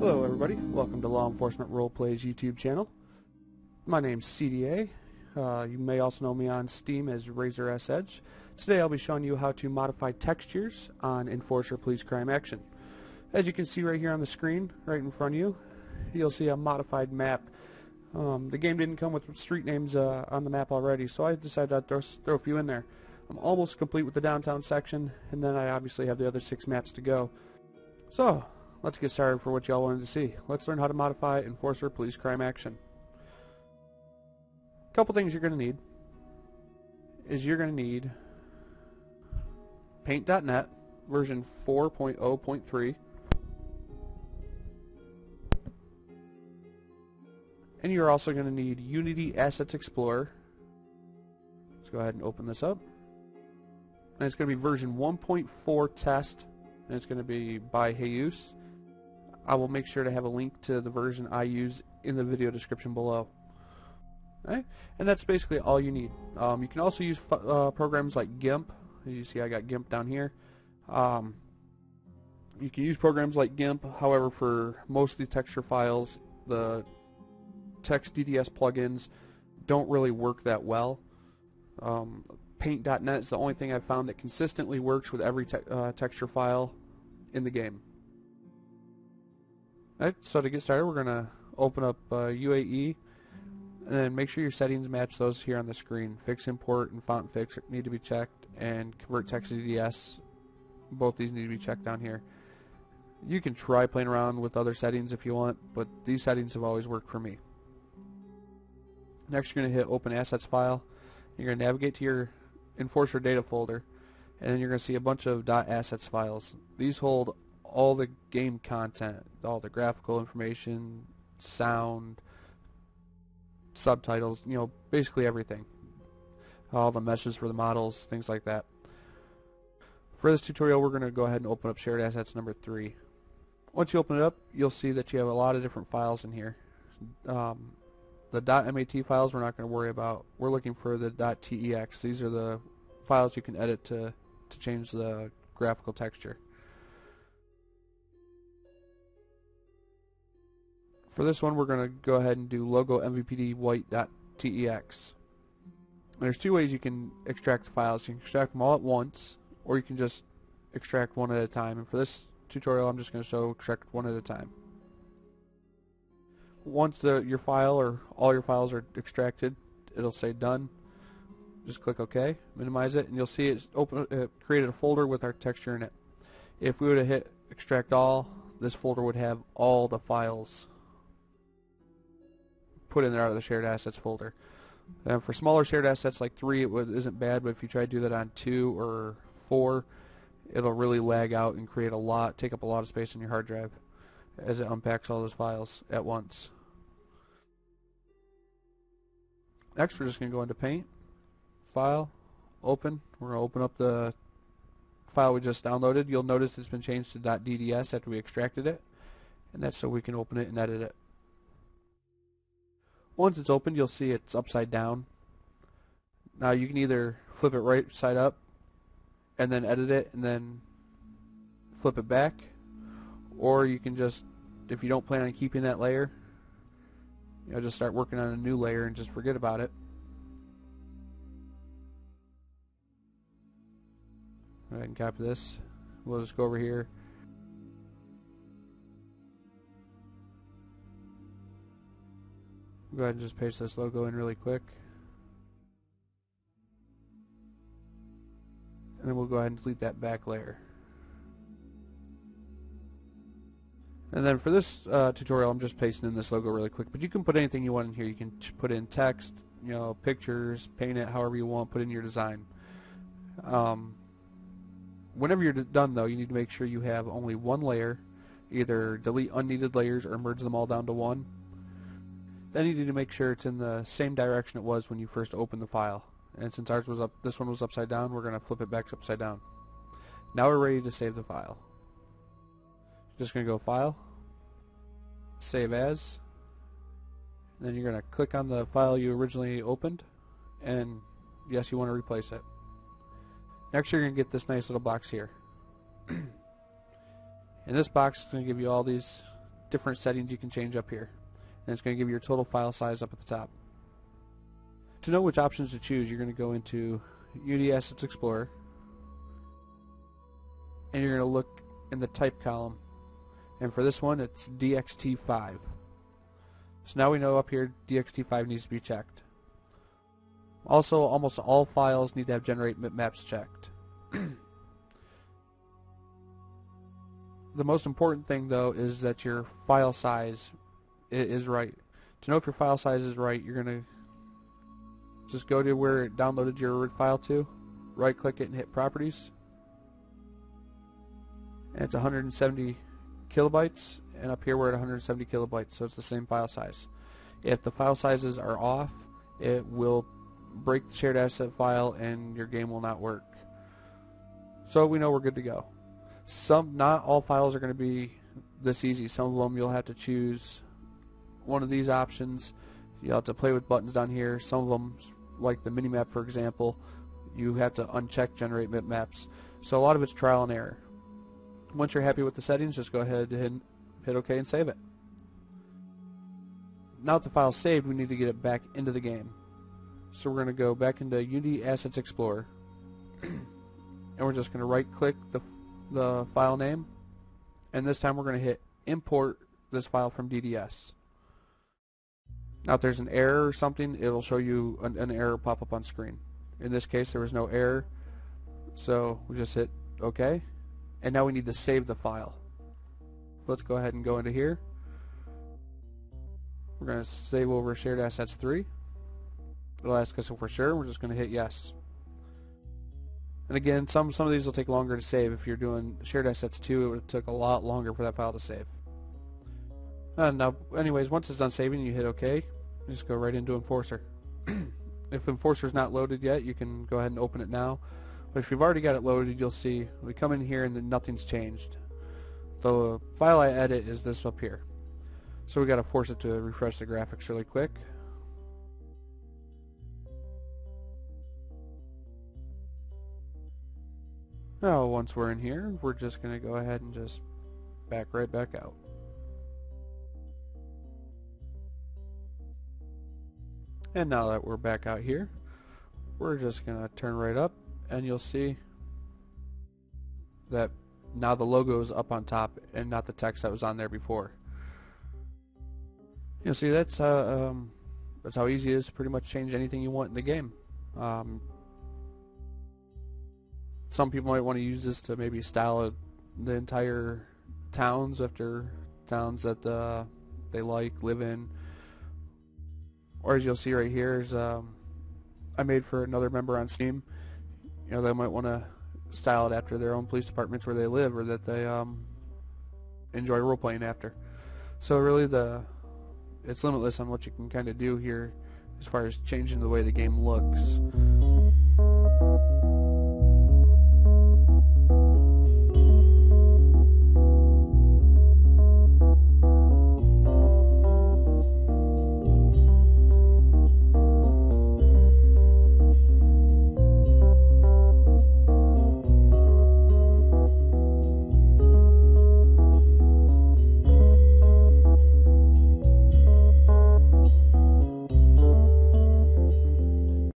Hello everybody, welcome to Law Enforcement Roleplay's YouTube channel. My name's CDA. You may also know me on Steam as Razor S Edge. Today I'll be showing you how to modify textures on Enforcer Police Crime Action. As you can see right here on the screen, right in front of you, you'll see a modified map. The game didn't come with street names on the map already, so I decided I'd throw a few in there. I'm almost complete with the downtown section, and then I obviously have the other 6 maps to go. So, let's get started for what y'all wanted to see. Let's learn how to modify Enforcer Police Crime Action. A couple things you're going to need is you're going to need paint.net version 4.0.3, and you're also going to need Unity Assets Explorer. Let's go ahead and open this up. And it's going to be version 1.4 test, and it's going to be by Heyus. I will make sure to have a link to the version I use in the video description below. Right? And that's basically all you need. You can also use programs like GIMP. As you see, I got GIMP down here. You can use programs like GIMP. However, for most of the texture files, the TexDDS plugins don't really work that well. Paint.net is the only thing I've found that consistently works with every texture file in the game. Alright, so to get started, we're going to open up UAE, and then make sure your settings match those here on the screen. Fix import and font fix need to be checked, and convert text to DDS. Both these need to be checked down here. You can try playing around with other settings if you want, but these settings have always worked for me. Next, you're going to hit Open Assets File. You're going to navigate to your Enforcer Data folder, and then you're going to see a bunch of .assets files. These hold all the game content, all the graphical information, sound, subtitles, you know, basically everything. All the meshes for the models, things like that. For this tutorial, we're going to go ahead and open up Shared Assets number 3. Once you open it up, you'll see that you have a lot of different files in here. The .mat files we're not going to worry about. We're looking for the .tex. These are the files you can edit to change the graphical texture. For this one, we're going to go ahead and do logo mvpd white.tex. There's 2 ways you can extract the files. You can extract them all at once, or you can just extract one at a time. And for this tutorial, I'm just going to show extract one at a time. Once your file or all your files are extracted, it'll say done. Just click OK, minimize it, and you'll see it's created a folder with our texture in it. If we were to hit extract all, this folder would have all the files put in there out of the shared assets folder. For smaller shared assets like 3, it isn't bad, but if you try to do that on 2 or 4, it'll really lag out and create a lot, take up a lot of space on your hard drive as it unpacks all those files at once. Next, we're just going to go into Paint, File, Open. We're going to open up the file we just downloaded. You'll notice it's been changed to .dds after we extracted it, and that's so we can open it and edit it. Once it's opened, you'll see it's upside down. Now you can either flip it right side up and then edit it and then flip it back, or you can just, if you don't plan on keeping that layer, you know, just start working on a new layer and just forget about it. Go ahead and copy this. We'll just go over here. Go ahead and just paste this logo in really quick, and then we'll go ahead and delete that back layer. And then for this tutorial, I'm just pasting in this logo really quick, but you can put anything you want in here. You can put in text, you know, pictures, paint it however you want, put in your design. Whenever you're done though, you need to make sure you have only one layer. Either delete unneeded layers or merge them all down to one. Then you need to make sure it's in the same direction it was when you first opened the file. And since ours was up, this one was upside down, we're going to flip it back upside down. Now we're ready to save the file. Just going to go File, Save As, and then you're going to click on the file you originally opened, and yes, you want to replace it. Next, you're going to get this nice little box here. And this box is going to give you all these different settings you can change up here. And it's going to give you your total file size up at the top. To know which options to choose, you're going to go into Unity Assets Explorer, and you're going to look in the type column. And for this one, it's dxt5. So now we know up here dxt5 needs to be checked. Also, almost all files need to have generate bitmaps checked. The most important thing, though, is that your file size is right. To know if your file size is right, you're going to just go to where it downloaded your root file to, right click it and hit Properties. And it's 170 kilobytes, and up here we're at 170 kilobytes, so it's the same file size. If the file sizes are off, it will break the shared asset file and your game will not work. So we know we're good to go. Not all files are going to be this easy. Some of them you'll have to choose one of these options. You'll have to play with buttons down here. Some of them, like the minimap for example, you have to uncheck generate bitmaps. So a lot of it's trial and error. Once you're happy with the settings, just go ahead and hit OK and save it. Now that the file's saved, we need to get it back into the game. So we're going to go back into Unity Assets Explorer. And we're just going to right click the file name, and this time we're going to hit import this file from DDS. Now if there's an error or something, it'll show you an error pop up on screen. In this case there was no error, so we just hit OK, and now we need to save the file. Let's go ahead and go into here. We're going to save over shared assets 3. It'll ask us if we're sure. We're just going to hit yes. And again, some of these will take longer to save. If you're doing shared assets 2, it would have took a lot longer for that file to save. Now, anyways, once it's done saving, you hit OK. Just go right into Enforcer. If Enforcer's not loaded yet, you can go ahead and open it now. But if you've already got it loaded, you'll see we come in here and then nothing's changed. The file I edit is this up here. So we got to force it to refresh the graphics really quick. Now once we're in here, we're just going to go ahead and just back right back out. And now that we're back out here, we're just going to turn right up, and you'll see that now the logo is up on top and not the text that was on there before. You'll see that's how easy it is to pretty much change anything you want in the game. Some people might want to use this to maybe style the entire towns after towns that they live in. Or as you'll see right here is I made for another member on Steam. You know, they might want to style it after their own police departments where they live or that they enjoy role playing after. So really it's limitless on what you can kind of do here as far as changing the way the game looks.